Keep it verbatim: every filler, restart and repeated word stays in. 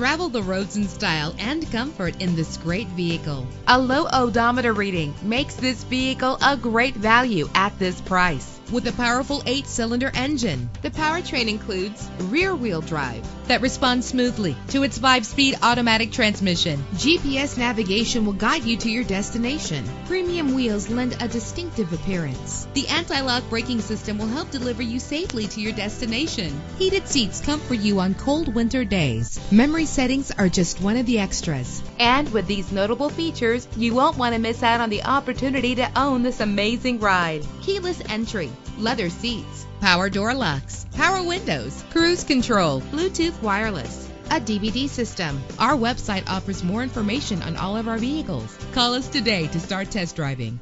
Travel the roads in style and comfort in this great vehicle. A low odometer reading makes this vehicle a great value at this price. With a powerful eight-cylinder engine. The powertrain includes rear-wheel drive that responds smoothly to its five-speed automatic transmission. G P S navigation will guide you to your destination. Premium wheels lend a distinctive appearance. The anti-lock braking system will help deliver you safely to your destination. Heated seats comfort you on cold winter days. Memory settings are just one of the extras. And with these notable features, you won't want to miss out on the opportunity to own this amazing ride. Keyless entry, leather seats, power door locks, power windows, cruise control, Bluetooth wireless, a D V D system. Our website offers more information on all of our vehicles. Call us today to start test driving.